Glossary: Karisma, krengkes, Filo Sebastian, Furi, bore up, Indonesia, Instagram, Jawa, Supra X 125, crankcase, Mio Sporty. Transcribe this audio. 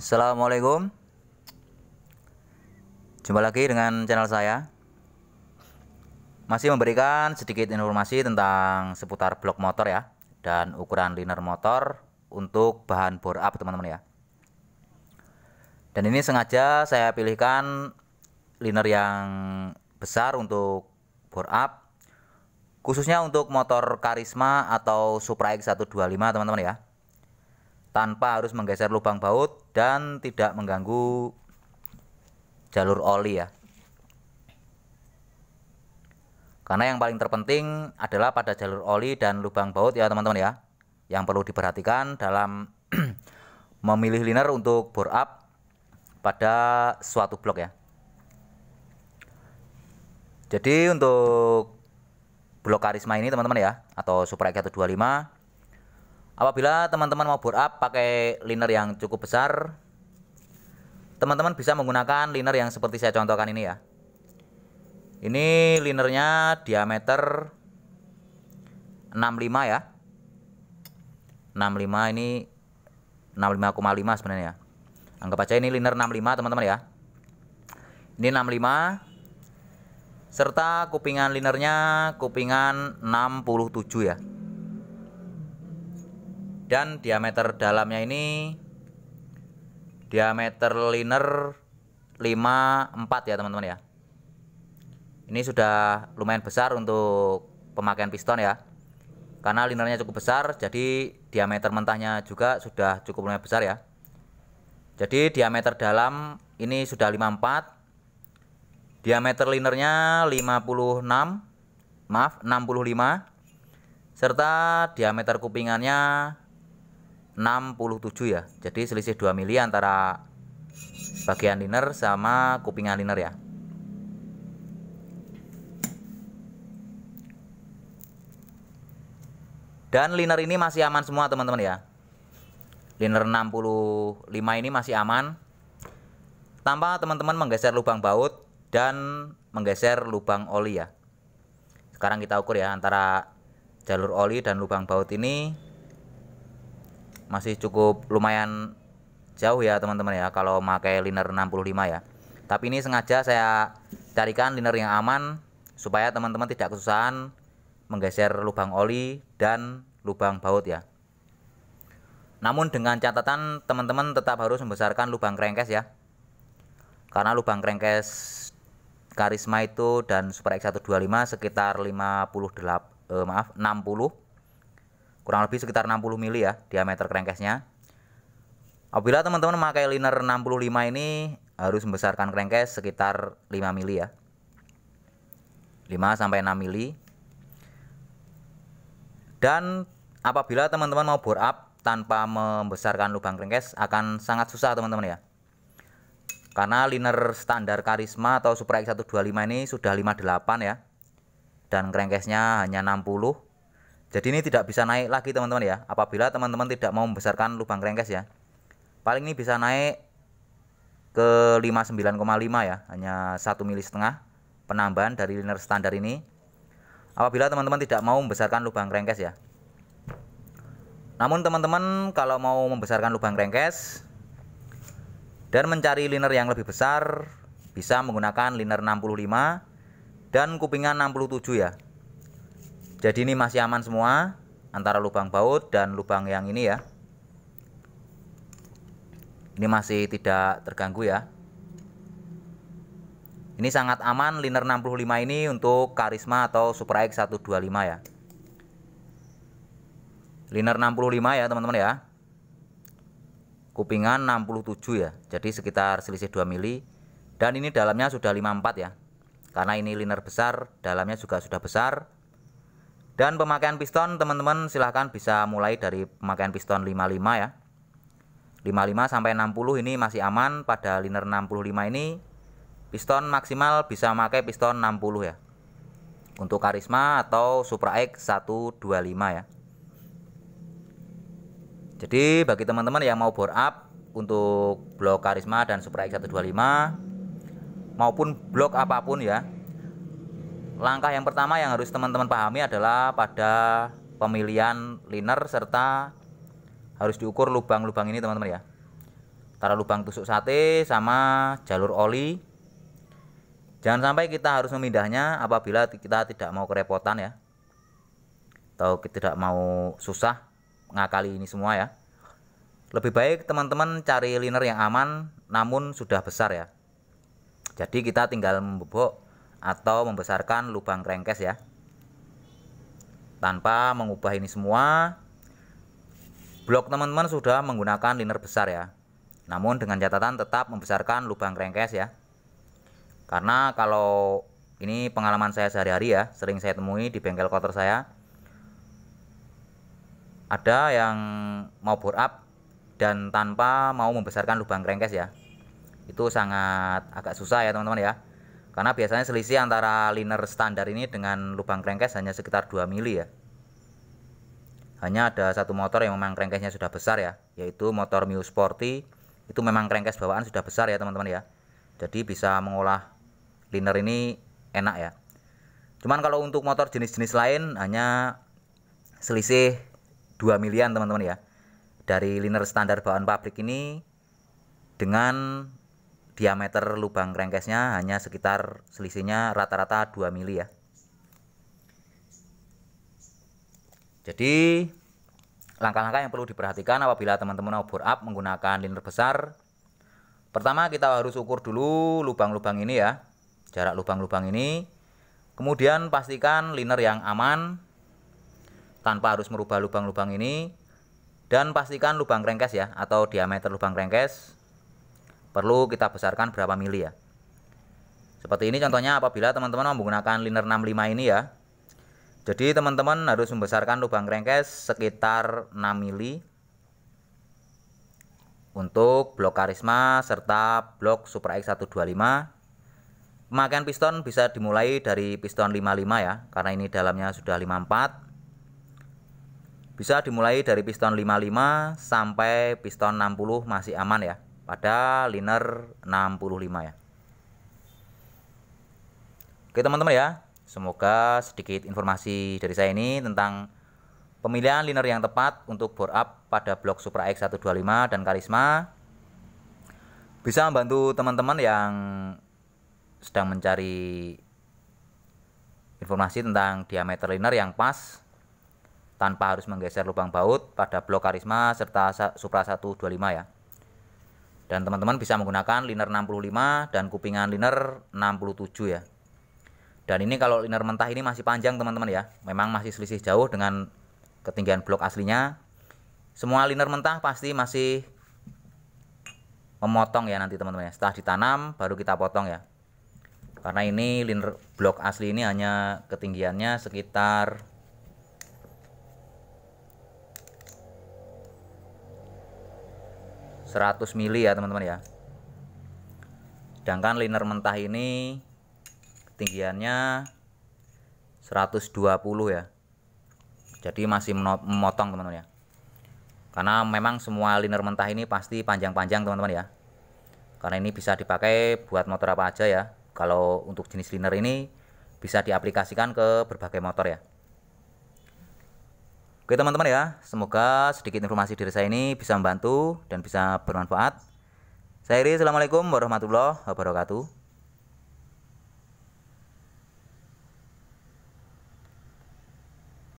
Assalamualaikum, jumpa lagi dengan channel saya. Masih memberikan sedikit informasi tentang seputar blok motor ya, dan ukuran liner motor untuk bahan bore up teman-teman ya. Dan ini sengaja saya pilihkan liner yang besar untuk bore up, khususnya untuk motor Karisma atau Supra X 125 teman-teman ya, tanpa harus menggeser lubang baut dan tidak mengganggu jalur oli ya. Karena yang paling terpenting adalah pada jalur oli dan lubang baut ya teman-teman ya, yang perlu diperhatikan dalam memilih liner untuk bore up pada suatu blok ya. Jadi untuk blok Karisma ini teman-teman ya, atau Supra X 125, apabila teman-teman mau bore up pakai liner yang cukup besar, teman-teman bisa menggunakan liner yang seperti saya contohkan ini ya. Ini linernya diameter 65 ya, 65, ini 65,5 sebenarnya ya. Anggap aja ini liner 65 teman-teman ya. Ini 65, serta kupingan linernya kupingan 67 ya. Dan diameter dalamnya ini diameter liner 54 ya teman-teman ya. Ini sudah lumayan besar untuk pemakaian piston ya, karena linernya cukup besar, jadi diameter mentahnya juga sudah cukup lumayan besar ya. Jadi diameter dalam ini sudah 54, diameter linernya 65, serta diameter kupingannya 67 ya. Jadi selisih 2 mili antara bagian liner sama kupingan liner ya. Dan liner ini masih aman semua teman-teman ya. Liner 65 ini masih aman tanpa teman-teman menggeser lubang baut dan menggeser lubang oli ya. Sekarang kita ukur ya, antara jalur oli dan lubang baut ini masih cukup lumayan jauh ya teman-teman ya, kalau pakai liner 65 ya. Tapi ini sengaja saya carikan liner yang aman supaya teman-teman tidak kesusahan menggeser lubang oli dan lubang baut ya. Namun dengan catatan teman-teman tetap harus membesarkan lubang crankcase ya, karena lubang crankcase Karisma itu dan Supra X 125 sekitar 60, kurang lebih sekitar 60 mili ya diameter crankcase-nya. Apabila teman-teman memakai liner 65 ini harus membesarkan crankcase sekitar 5 mili ya, 5 sampai 6 mili. Dan apabila teman-teman mau bore up tanpa membesarkan lubang crankcase akan sangat susah teman-teman ya, karena liner standar Karisma atau Supra X 125 ini sudah 58 ya, dan crankcase-nya hanya 60. Jadi ini tidak bisa naik lagi teman-teman ya, apabila teman-teman tidak mau membesarkan lubang crankcase ya. Paling ini bisa naik ke 59,5 ya, hanya 1,5 mili penambahan dari liner standar ini, apabila teman-teman tidak mau membesarkan lubang crankcase ya. Namun teman-teman kalau mau membesarkan lubang crankcase dan mencari liner yang lebih besar, bisa menggunakan liner 65 dan kupingan 67 ya. Jadi ini masih aman semua antara lubang baut dan lubang yang ini ya. Ini masih tidak terganggu ya. Ini sangat aman liner 65 ini untuk Karisma atau Supra X 125 ya. Liner 65 ya teman-teman ya. Kupingan 67 ya. Jadi sekitar selisih 2 mili. Dan ini dalamnya sudah 54 ya. Karena ini liner besar, dalamnya juga sudah besar. Dan pemakaian piston teman-teman silahkan bisa mulai dari pemakaian piston 55 ya, 55 sampai 60 ini masih aman. Pada liner 65 ini piston maksimal bisa pakai piston 60 ya, untuk Karisma atau Supra X 125 ya. Jadi bagi teman-teman yang mau bore up untuk blok Karisma dan Supra X 125 maupun blok apapun ya, langkah yang pertama yang harus teman-teman pahami adalah pada pemilihan liner, serta harus diukur lubang-lubang ini teman-teman ya. antara lubang tusuk sate sama jalur oli. Jangan sampai kita harus memindahnya apabila kita tidak mau kerepotan ya, atau kita tidak mau susah mengakali ini semua ya. Lebih baik teman-teman cari liner yang aman namun sudah besar ya. Jadi kita tinggal membobok atau membesarkan lubang krengkes ya, tanpa mengubah ini semua. Blok teman-teman sudah menggunakan liner besar ya, namun dengan catatan tetap membesarkan lubang krengkes ya. Karena kalau ini pengalaman saya sehari-hari ya, sering saya temui di bengkel kotor saya. Ada yang mau bore up dan tanpa mau membesarkan lubang krengkes ya. Itu sangat agak susah ya teman-teman ya. Karena biasanya selisih antara liner standar ini dengan lubang krengkes hanya sekitar 2 mili ya. Hanya ada satu motor yang memang krengkesnya sudah besar ya, yaitu motor Mio Sporty. Itu memang krengkes bawaan sudah besar ya teman-teman ya. Jadi bisa mengolah liner ini enak ya. Cuman kalau untuk motor jenis-jenis lain hanya selisih 2 milian teman-teman ya, dari liner standar bawaan pabrik ini dengan diameter lubang krengkesnya hanya sekitar selisihnya rata-rata 2 mili ya. Jadi langkah-langkah yang perlu diperhatikan apabila teman-teman mau bore up menggunakan liner besar. Pertama kita harus ukur dulu lubang-lubang ini ya, jarak lubang-lubang ini. Kemudian pastikan liner yang aman tanpa harus merubah lubang-lubang ini. Dan pastikan lubang krengkes ya, atau diameter lubang krengkes perlu kita besarkan berapa mili ya. Seperti ini contohnya apabila teman-teman menggunakan liner 65 ini ya. Jadi teman-teman harus membesarkan lubang krengkes sekitar 6 mili untuk blok Karisma serta blok Supra X 125. Pemakaian piston bisa dimulai dari piston 55 ya, karena ini dalamnya sudah 54. Bisa dimulai dari piston 55 sampai piston 60 masih aman ya, pada liner 65 ya. Oke teman-teman ya, semoga sedikit informasi dari saya ini tentang pemilihan liner yang tepat untuk bore up pada blok Supra X 125 dan Karisma bisa membantu teman-teman yang sedang mencari informasi tentang diameter liner yang pas tanpa harus menggeser lubang baut pada blok Karisma serta Supra 125 ya. Dan teman-teman bisa menggunakan liner 65 dan kupingan liner 67 ya. Dan ini kalau liner mentah ini masih panjang teman-teman ya, memang masih selisih jauh dengan ketinggian blok aslinya. Semua liner mentah pasti masih memotong ya nanti teman-teman ya. Setelah ditanam baru kita potong ya. Karena ini liner blok asli ini hanya ketinggiannya sekitar 100 mili ya teman-teman ya. Sedangkan liner mentah ini ketinggiannya 120 ya. Jadi masih memotong teman-teman ya, karena memang semua liner mentah ini pasti panjang-panjang teman-teman ya. Karena ini bisa dipakai buat motor apa aja ya. Kalau untuk jenis liner ini bisa diaplikasikan ke berbagai motor ya. Oke teman-teman ya, semoga sedikit informasi dari saya ini bisa membantu dan bisa bermanfaat. Saya Iri, assalamualaikum warahmatullahi wabarakatuh.